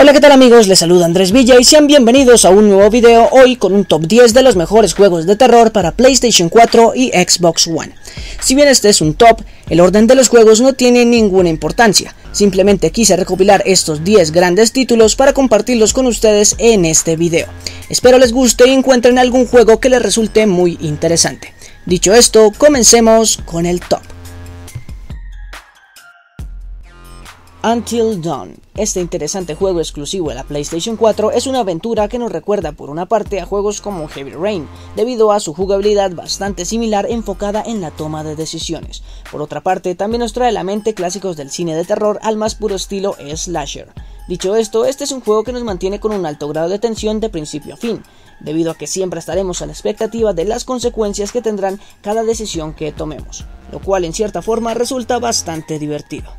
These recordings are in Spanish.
Hola, ¿qué tal amigos? Les saluda Andrés Villa y sean bienvenidos a un nuevo video hoy con un top 10 de los mejores juegos de terror para PlayStation 4 y Xbox One. Si bien este es un top, el orden de los juegos no tiene ninguna importancia, simplemente quise recopilar estos 10 grandes títulos para compartirlos con ustedes en este video. Espero les guste y encuentren algún juego que les resulte muy interesante. Dicho esto, comencemos con el top. Until Dawn. Este interesante juego exclusivo de la PlayStation 4 es una aventura que nos recuerda por una parte a juegos como Heavy Rain, debido a su jugabilidad bastante similar enfocada en la toma de decisiones. Por otra parte, también nos trae a la mente clásicos del cine de terror al más puro estilo slasher. Dicho esto, este es un juego que nos mantiene con un alto grado de tensión de principio a fin, debido a que siempre estaremos a la expectativa de las consecuencias que tendrán cada decisión que tomemos, lo cual en cierta forma resulta bastante divertido.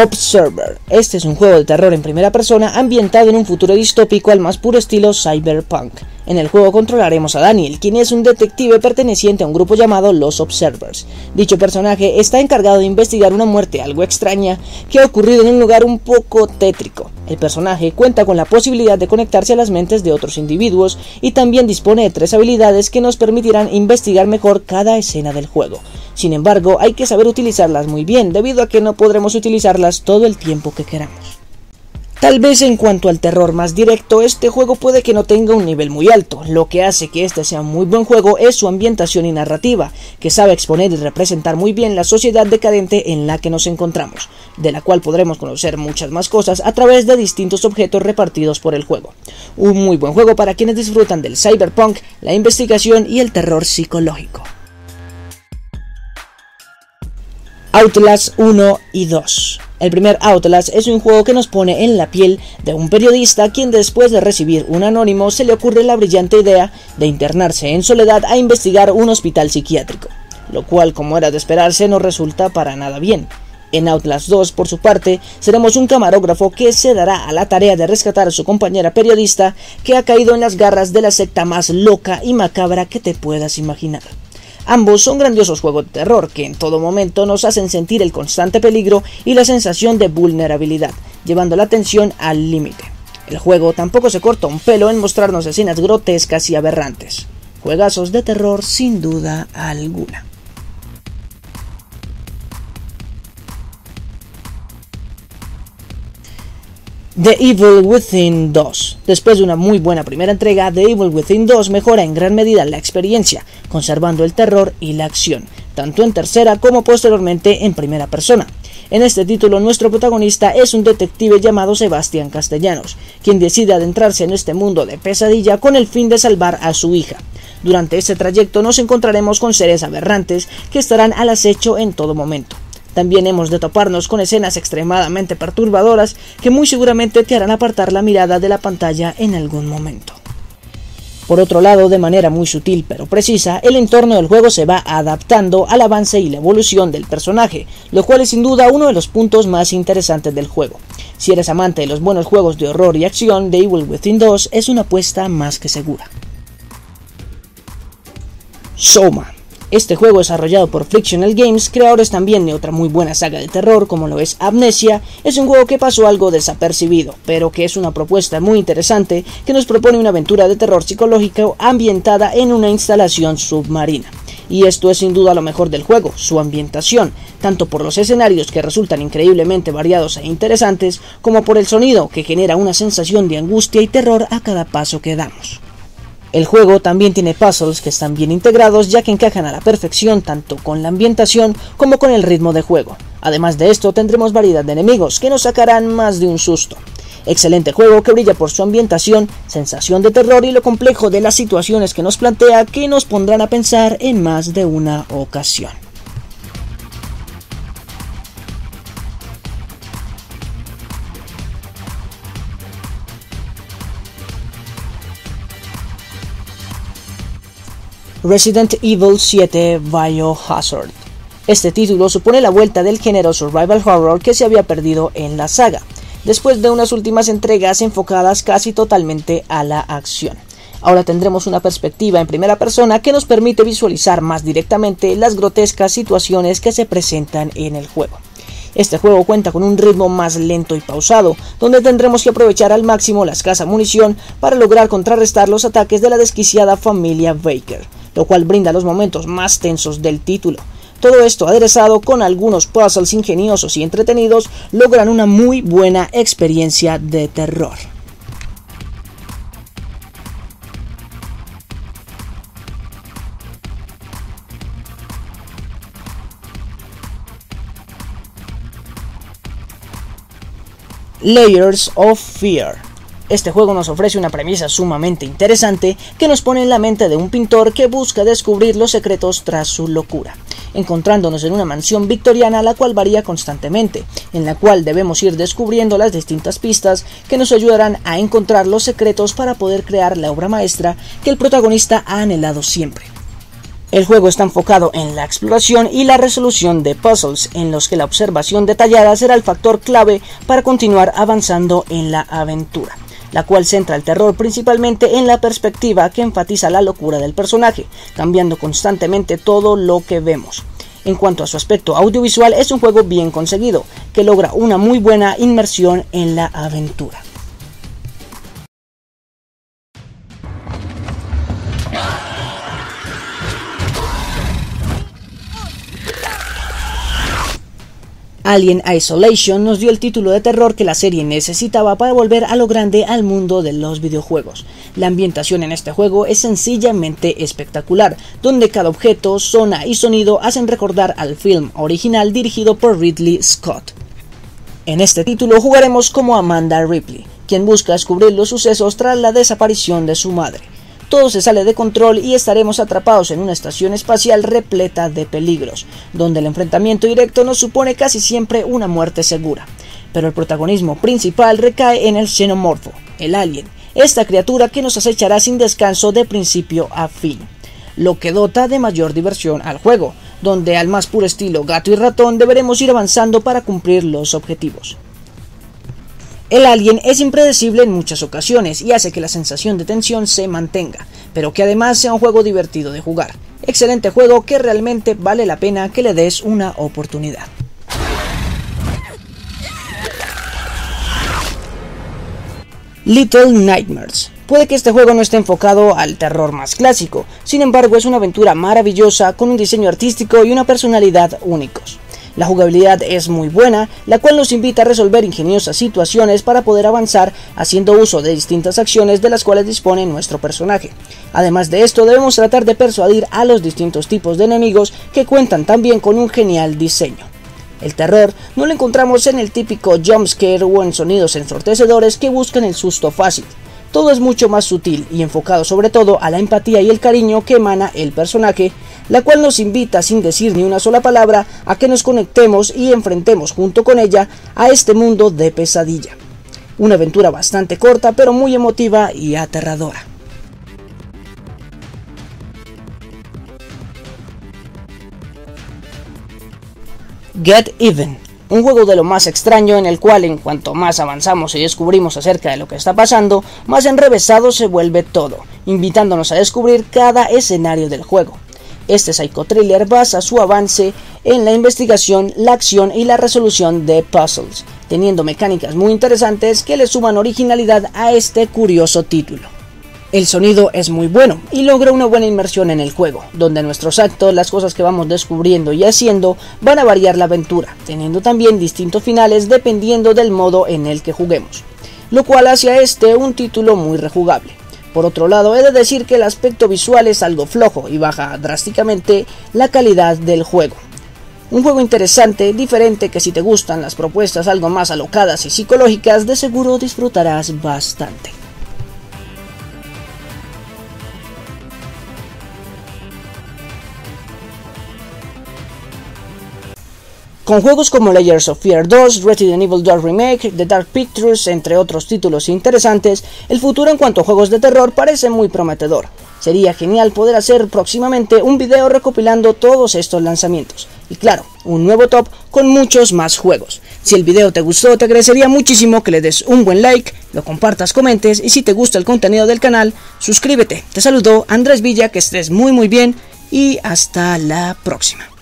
Observer. Este es un juego de terror en primera persona ambientado en un futuro distópico al más puro estilo cyberpunk. En el juego controlaremos a Daniel, quien es un detective perteneciente a un grupo llamado Los Observers. Dicho personaje está encargado de investigar una muerte algo extraña que ha ocurrido en un lugar un poco tétrico. El personaje cuenta con la posibilidad de conectarse a las mentes de otros individuos y también dispone de 3 habilidades que nos permitirán investigar mejor cada escena del juego. Sin embargo, hay que saber utilizarlas muy bien, debido a que no podremos utilizarlas todo el tiempo que queramos. Tal vez en cuanto al terror más directo, este juego puede que no tenga un nivel muy alto. Lo que hace que este sea un muy buen juego es su ambientación y narrativa, que sabe exponer y representar muy bien la sociedad decadente en la que nos encontramos, de la cual podremos conocer muchas más cosas a través de distintos objetos repartidos por el juego. Un muy buen juego para quienes disfrutan del cyberpunk, la investigación y el terror psicológico. Outlast 1 y 2. El primer Outlast es un juego que nos pone en la piel de un periodista quien, después de recibir un anónimo, se le ocurre la brillante idea de internarse en soledad a investigar un hospital psiquiátrico, lo cual, como era de esperarse, no resulta para nada bien. En Outlast 2, por su parte, seremos un camarógrafo que se dará a la tarea de rescatar a su compañera periodista que ha caído en las garras de la secta más loca y macabra que te puedas imaginar. Ambos son grandiosos juegos de terror que en todo momento nos hacen sentir el constante peligro y la sensación de vulnerabilidad, llevando la tensión al límite. El juego tampoco se corta un pelo en mostrarnos escenas grotescas y aberrantes. Juegazos de terror sin duda alguna. The Evil Within 2. Después de una muy buena primera entrega, The Evil Within 2 mejora en gran medida la experiencia, conservando el terror y la acción, tanto en tercera como posteriormente en primera persona. En este título, nuestro protagonista es un detective llamado Sebastián Castellanos, quien decide adentrarse en este mundo de pesadilla con el fin de salvar a su hija. Durante este trayecto nos encontraremos con seres aberrantes que estarán al acecho en todo momento. También hemos de toparnos con escenas extremadamente perturbadoras que muy seguramente te harán apartar la mirada de la pantalla en algún momento. Por otro lado, de manera muy sutil pero precisa, el entorno del juego se va adaptando al avance y la evolución del personaje, lo cual es sin duda uno de los puntos más interesantes del juego. Si eres amante de los buenos juegos de horror y acción, The Evil Within 2 es una apuesta más que segura. Soma. Este juego, desarrollado por Frictional Games, creadores también de otra muy buena saga de terror como lo es Amnesia, es un juego que pasó algo desapercibido, pero que es una propuesta muy interesante que nos propone una aventura de terror psicológico ambientada en una instalación submarina. Y esto es sin duda lo mejor del juego, su ambientación, tanto por los escenarios que resultan increíblemente variados e interesantes, como por el sonido que genera una sensación de angustia y terror a cada paso que damos. El juego también tiene puzzles que están bien integrados, ya que encajan a la perfección tanto con la ambientación como con el ritmo de juego. Además de esto, tendremos variedad de enemigos que nos sacarán más de un susto. Excelente juego que brilla por su ambientación, sensación de terror y lo complejo de las situaciones que nos plantea, que nos pondrán a pensar en más de una ocasión. Resident Evil 7 Biohazard. Este título supone la vuelta del género survival horror que se había perdido en la saga, después de unas últimas entregas enfocadas casi totalmente a la acción. Ahora tendremos una perspectiva en primera persona que nos permite visualizar más directamente las grotescas situaciones que se presentan en el juego. Este juego cuenta con un ritmo más lento y pausado, donde tendremos que aprovechar al máximo la escasa munición para lograr contrarrestar los ataques de la desquiciada familia Baker, lo cual brinda los momentos más tensos del título. Todo esto aderezado con algunos puzzles ingeniosos y entretenidos, logran una muy buena experiencia de terror. Layers of Fear. Este juego nos ofrece una premisa sumamente interesante que nos pone en la mente de un pintor que busca descubrir los secretos tras su locura, encontrándonos en una mansión victoriana la cual varía constantemente, en la cual debemos ir descubriendo las distintas pistas que nos ayudarán a encontrar los secretos para poder crear la obra maestra que el protagonista ha anhelado siempre. El juego está enfocado en la exploración y la resolución de puzzles, en los que la observación detallada será el factor clave para continuar avanzando en la aventura, la cual centra el terror principalmente en la perspectiva que enfatiza la locura del personaje, cambiando constantemente todo lo que vemos. En cuanto a su aspecto audiovisual, es un juego bien conseguido, que logra una muy buena inmersión en la aventura. Alien Isolation nos dio el título de terror que la serie necesitaba para volver a lo grande al mundo de los videojuegos. La ambientación en este juego es sencillamente espectacular, donde cada objeto, zona y sonido hacen recordar al film original dirigido por Ridley Scott. En este título jugaremos como Amanda Ripley, quien busca descubrir los sucesos tras la desaparición de su madre. Todo se sale de control y estaremos atrapados en una estación espacial repleta de peligros, donde el enfrentamiento directo nos supone casi siempre una muerte segura. Pero el protagonismo principal recae en el xenomorfo, el alien, esta criatura que nos acechará sin descanso de principio a fin, lo que dota de mayor diversión al juego, donde al más puro estilo gato y ratón deberemos ir avanzando para cumplir los objetivos. El alien es impredecible en muchas ocasiones y hace que la sensación de tensión se mantenga, pero que además sea un juego divertido de jugar. Excelente juego que realmente vale la pena que le des una oportunidad. Little Nightmares. Puede que este juego no esté enfocado al terror más clásico, sin embargo es una aventura maravillosa con un diseño artístico y una personalidad únicos. La jugabilidad es muy buena, la cual nos invita a resolver ingeniosas situaciones para poder avanzar haciendo uso de distintas acciones de las cuales dispone nuestro personaje. Además de esto, debemos tratar de persuadir a los distintos tipos de enemigos que cuentan también con un genial diseño. El terror no lo encontramos en el típico jumpscare o en sonidos ensortecedores que buscan el susto fácil. Todo es mucho más sutil y enfocado sobre todo a la empatía y el cariño que emana el personaje, la cual nos invita sin decir ni una sola palabra a que nos conectemos y enfrentemos junto con ella a este mundo de pesadilla. Una aventura bastante corta pero muy emotiva y aterradora. Get Even. Un juego de lo más extraño en el cual, en cuanto más avanzamos y descubrimos acerca de lo que está pasando, más enrevesado se vuelve todo, invitándonos a descubrir cada escenario del juego. Este psicotriller basa su avance en la investigación, la acción y la resolución de puzzles, teniendo mecánicas muy interesantes que le suman originalidad a este curioso título. El sonido es muy bueno y logra una buena inmersión en el juego, donde nuestros actos, las cosas que vamos descubriendo y haciendo, van a variar la aventura, teniendo también distintos finales dependiendo del modo en el que juguemos, lo cual hace a este un título muy rejugable. Por otro lado, he de decir que el aspecto visual es algo flojo y baja drásticamente la calidad del juego. Un juego interesante, diferente, que si te gustan las propuestas algo más alocadas y psicológicas, de seguro disfrutarás bastante. Con juegos como Layers of Fear 2, Resident Evil 2 Remake, The Dark Pictures, entre otros títulos interesantes, el futuro en cuanto a juegos de terror parece muy prometedor. Sería genial poder hacer próximamente un video recopilando todos estos lanzamientos. Y claro, un nuevo top con muchos más juegos. Si el video te gustó, te agradecería muchísimo que le des un buen like, lo compartas, comentes y si te gusta el contenido del canal, suscríbete. Te saludo Andrés Villa, que estés muy bien y hasta la próxima.